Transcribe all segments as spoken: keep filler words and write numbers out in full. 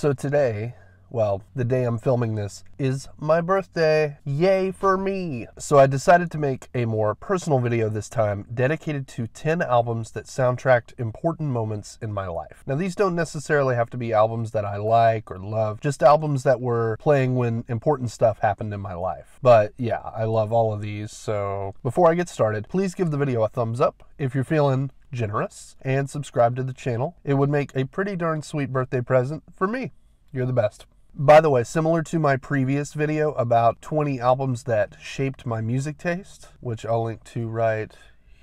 So today, well, the day I'm filming this, is my birthday. Yay for me! So I decided to make a more personal video this time, dedicated to ten albums that soundtracked important moments in my life. Now, these don't necessarily have to be albums that I like or love, just albums that were playing when important stuff happened in my life. But yeah, I love all of these, so before I get started, please give the video a thumbs up if you're feeling generous, and subscribe to the channel. It would make a pretty darn sweet birthday present for me. You're the best. By the way, similar to my previous video about twenty albums that shaped my music taste, which I'll link to right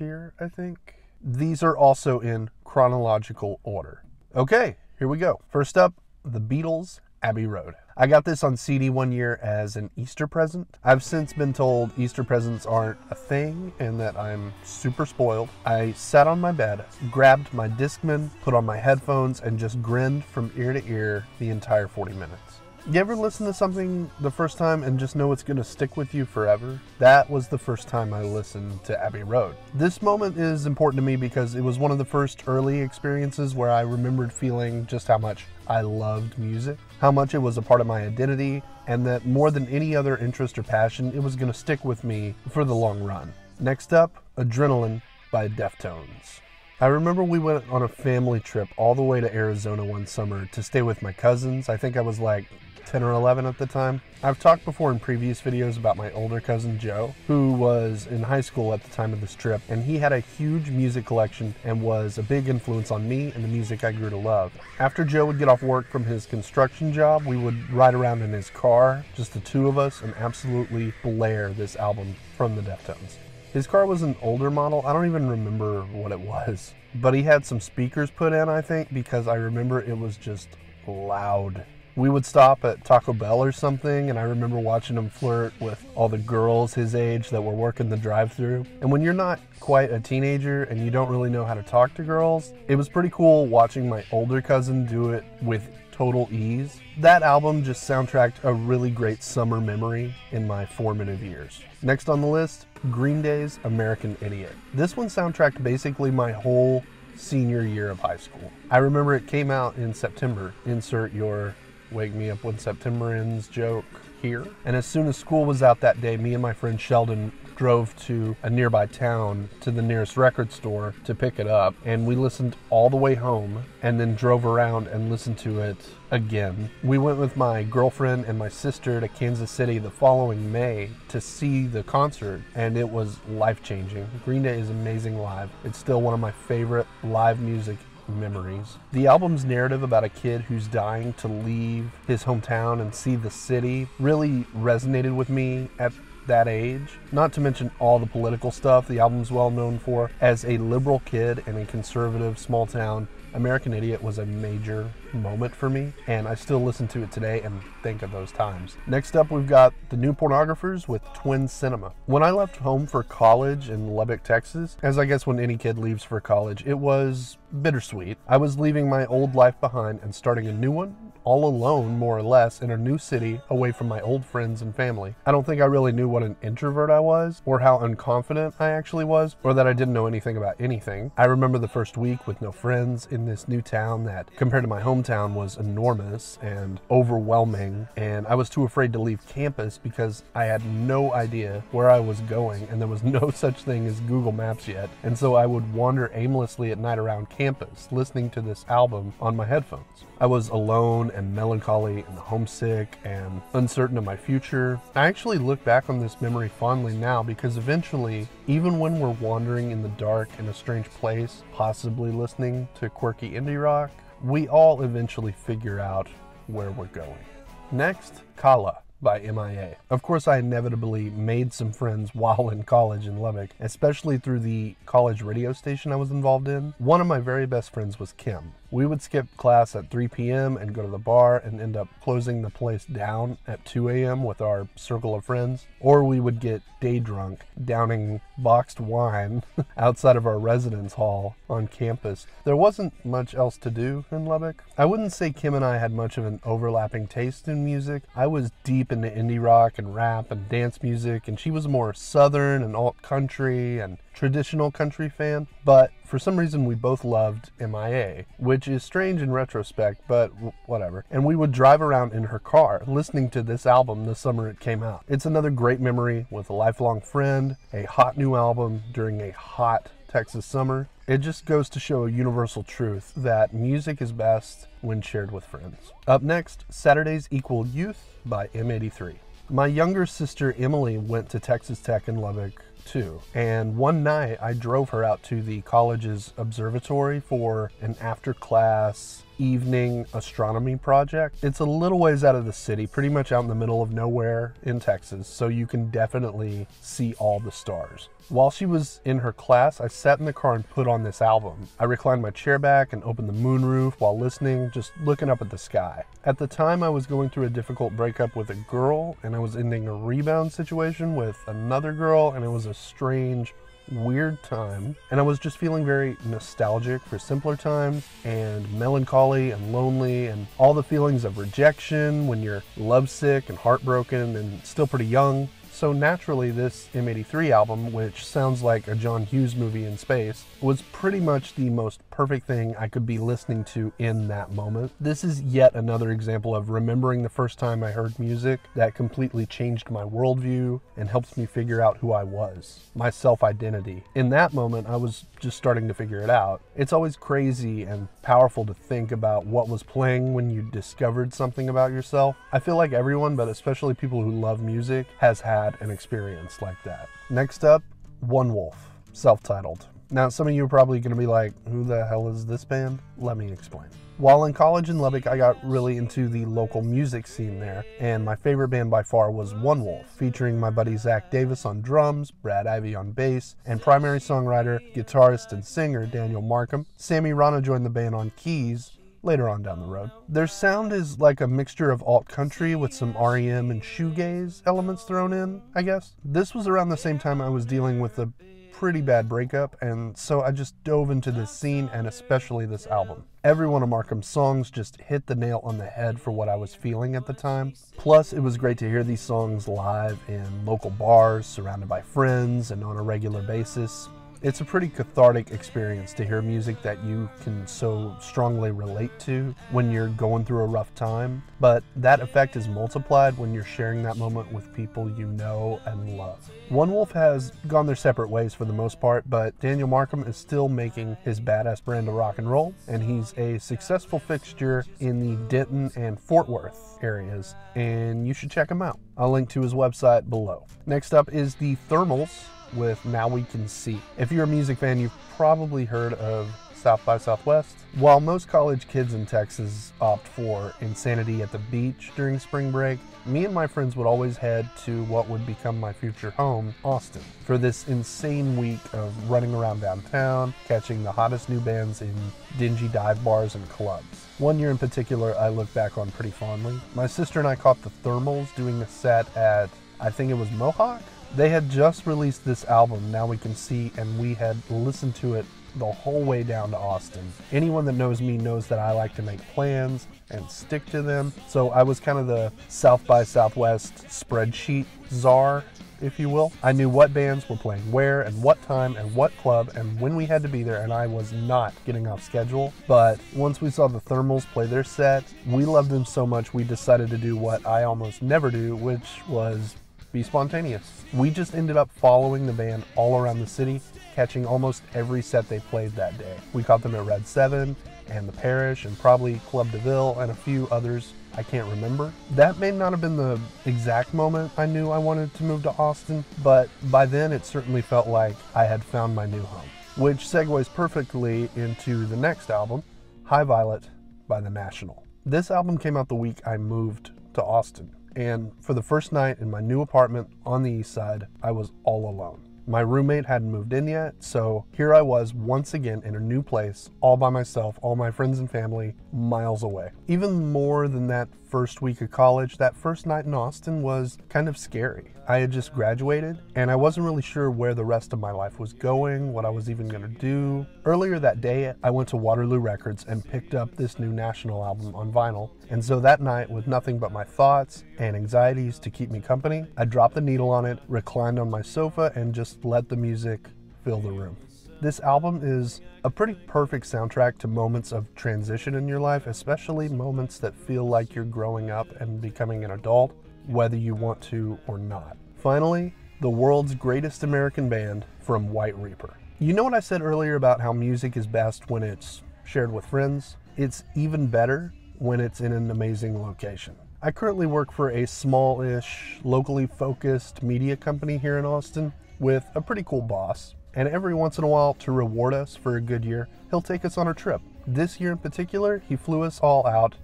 here, I think, these are also in chronological order. Okay, here we go. First up, The Beatles, Abbey Road. I got this on C D one year as an Easter present. I've since been told Easter presents aren't a thing and that I'm super spoiled. I sat on my bed, grabbed my Discman, put on my headphones, and just grinned from ear to ear the entire forty minutes. You ever listen to something the first time and just know it's going to stick with you forever? That was the first time I listened to Abbey Road. This moment is important to me because it was one of the first early experiences where I remembered feeling just how much I loved music, how much it was a part of my identity, and that more than any other interest or passion, it was going to stick with me for the long run. Next up, Adrenaline by Deftones. I remember we went on a family trip all the way to Arizona one summer to stay with my cousins. I think I was like ten or eleven at the time. I've talked before in previous videos about my older cousin Joe, who was in high school at the time of this trip, and he had a huge music collection and was a big influence on me and the music I grew to love. After Joe would get off work from his construction job, we would ride around in his car, just the two of us, and absolutely blare this album from the Deftones. His car was an older model. I don't even remember what it was, but he had some speakers put in, I think, because I remember it was just loud. We would stop at Taco Bell or something, and I remember watching him flirt with all the girls his age that were working the drive-thru. And when you're not quite a teenager and you don't really know how to talk to girls, it was pretty cool watching my older cousin do it with total ease. That album just soundtracked a really great summer memory in my formative years. Next on the list, Green Day's American Idiot. This one soundtracked basically my whole senior year of high school. I remember it came out in September. Insert your "Wake me up when September ends" joke here. And as soon as school was out that day, me and my friend Sheldon drove to a nearby town to the nearest record store to pick it up. And we listened all the way home and then drove around and listened to it again. We went with my girlfriend and my sister to Kansas City the following May to see the concert, and it was life-changing. Green Day is amazing live. It's still one of my favorite live music memories. The album's narrative about a kid who's dying to leave his hometown and see the city really resonated with me at that age, not to mention all the political stuff the album's well known for. As a liberal kid in a conservative small town, American Idiot was a major moment for me, and I still listen to it today and think of those times. Next up, we've got The New Pornographers with Twin Cinema. When I left home for college in Lubbock, Texas, as I guess when any kid leaves for college, it was bittersweet. I was leaving my old life behind and starting a new one, all alone more or less, in a new city away from my old friends and family. I don't think I really knew what an introvert I was, or how unconfident I actually was, or that I didn't know anything about anything. I remember the first week with no friends in this new town that, compared to my hometown, was enormous and overwhelming, and I was too afraid to leave campus because I had no idea where I was going, and there was no such thing as Google Maps yet, and so I would wander aimlessly at night around campus listening to this album on my headphones. I was alone and melancholy and homesick and uncertain of my future. I actually look back on this memory fondly now because eventually, even when we're wandering in the dark in a strange place, possibly listening to quirky indie rock, we all eventually figure out where we're going. Next, Kala by M I A. Of course, I inevitably made some friends while in college in Lubbock, especially through the college radio station I was involved in. One of my very best friends was Kim. We would skip class at three p m and go to the bar and end up closing the place down at two a m with our circle of friends, or we would get day drunk, downing boxed wine outside of our residence hall on campus. There wasn't much else to do in Lubbock. I wouldn't say Kim and I had much of an overlapping taste in music. I was deep into indie rock and rap and dance music, and she was more southern and alt country and traditional country fan, but for some reason we both loved M I A, which is strange in retrospect, but whatever. And we would drive around in her car listening to this album the summer it came out. It's another great memory with a lifelong friend, a hot new album during a hot Texas summer. It just goes to show a universal truth that music is best when shared with friends. Up next, Saturdays Equal Youth by M eighty-three. My younger sister Emily went to Texas Tech in Lubbock too, and one night I drove her out to the college's observatory for an after-class evening astronomy project. It's a little ways out of the city, pretty much out in the middle of nowhere in Texas, so you can definitely see all the stars. While she was in her class, I sat in the car and put on this album. I reclined my chair back and opened the moonroof while listening, just looking up at the sky. At the time, I was going through a difficult breakup with a girl, and I was ending a rebound situation with another girl, and it was a strange, weird time, and I was just feeling very nostalgic for simpler times and melancholy and lonely and all the feelings of rejection when you're lovesick and heartbroken and still pretty young. So naturally, this M eighty-three album, which sounds like a John Hughes movie in space, was pretty much the most perfect thing I could be listening to in that moment. This is yet another example of remembering the first time I heard music that completely changed my worldview and helps me figure out who I was, my self-identity. In that moment, I was just starting to figure it out. It's always crazy and powerful to think about what was playing when you discovered something about yourself. I feel like everyone, but especially people who love music, has had an experience like that. Next up, One Wolf, self-titled. Now, some of you are probably going to be like, who the hell is this band? Let me explain. While in college in Lubbock, I got really into the local music scene there, and my favorite band by far was One Wolf, featuring my buddy Zach Davis on drums, Brad Ivey on bass, and primary songwriter, guitarist, and singer Daniel Markham. Sammy Rono joined the band on keys later on down the road. Their sound is like a mixture of alt country with some R E M and shoegaze elements thrown in, I guess. This was around the same time I was dealing with a pretty bad breakup, and so I just dove into this scene and especially this album. Every one of Markham's songs just hit the nail on the head for what I was feeling at the time. Plus, it was great to hear these songs live in local bars, surrounded by friends, and on a regular basis. It's a pretty cathartic experience to hear music that you can so strongly relate to when you're going through a rough time, but that effect is multiplied when you're sharing that moment with people you know and love. One Wolf has gone their separate ways for the most part, but Daniel Markham is still making his badass brand of rock and roll, and he's a successful fixture in the Denton and Fort Worth areas, and you should check him out. I'll link to his website below. Next up is The Thermals with Now We Can See. If you're a music fan, you've probably heard of South by Southwest. While most college kids in Texas opt for insanity at the beach during spring break, me and my friends would always head to what would become my future home, Austin, for this insane week of running around downtown, catching the hottest new bands in dingy dive bars and clubs. One year in particular I look back on pretty fondly. My sister and I caught the Thermals doing a set at, I think it was Mohawk? They had just released this album, Now We Can See, and we had listened to it the whole way down to Austin. Anyone that knows me knows that I like to make plans and stick to them, so I was kind of the South by Southwest spreadsheet czar, if you will. I knew what bands were playing where and what time and what club and when we had to be there, and I was not getting off schedule. But once we saw the Thermals play their set, we loved them so much we decided to do what I almost never do, which was be spontaneous. We just ended up following the band all around the city, catching almost every set they played that day. We caught them at Red seven and The Parish and probably Club DeVille and a few others I can't remember. That may not have been the exact moment I knew I wanted to move to Austin, but by then it certainly felt like I had found my new home, which segues perfectly into the next album, High Violet by The National. This album came out the week I moved to Austin. And for the first night in my new apartment on the east side, I was all alone. My roommate hadn't moved in yet, so here I was once again in a new place, all by myself, all my friends and family, miles away. Even more than that first week of college, that first night in Austin was kind of scary. I had just graduated, and I wasn't really sure where the rest of my life was going, what I was even gonna do. Earlier that day, I went to Waterloo Records and picked up this new National album on vinyl, and so that night, with nothing but my thoughts and anxieties to keep me company, I dropped the needle on it, reclined on my sofa, and just let the music fill the room. This album is a pretty perfect soundtrack to moments of transition in your life, especially moments that feel like you're growing up and becoming an adult, whether you want to or not. Finally, the world's greatest American band from White Reaper. You know what I said earlier about how music is best when it's shared with friends? It's even better when it's in an amazing location. I currently work for a small-ish, locally focused media company here in Austin with a pretty cool boss. And every once in a while, to reward us for a good year, he'll take us on a trip. This year in particular, he flew us all out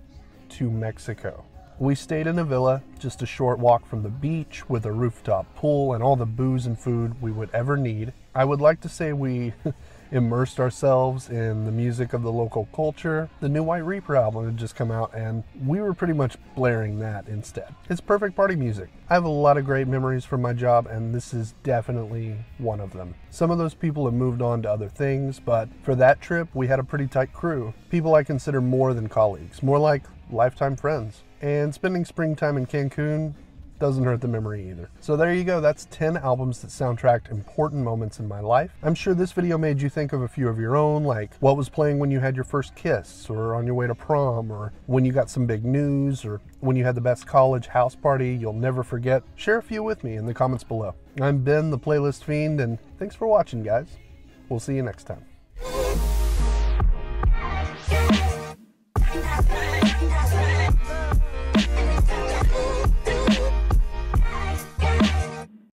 to Mexico. We stayed in a villa, just a short walk from the beach, with a rooftop pool and all the booze and food we would ever need. I would like to say we immersed ourselves in the music of the local culture. The new White Reaper album had just come out, and we were pretty much blaring that instead. It's perfect party music. I have a lot of great memories from my job, and this is definitely one of them. Some of those people have moved on to other things, but for that trip, we had a pretty tight crew. People I consider more than colleagues, more like lifetime friends. And spending springtime in Cancun doesn't hurt the memory either. So there you go, that's ten albums that soundtracked important moments in my life. I'm sure this video made you think of a few of your own, like what was playing when you had your first kiss, or on your way to prom, or when you got some big news, or when you had the best college house party you'll never forget. Share a few with me in the comments below. I'm Ben, the Playlist Fiend, and thanks for watching, guys. We'll see you next time.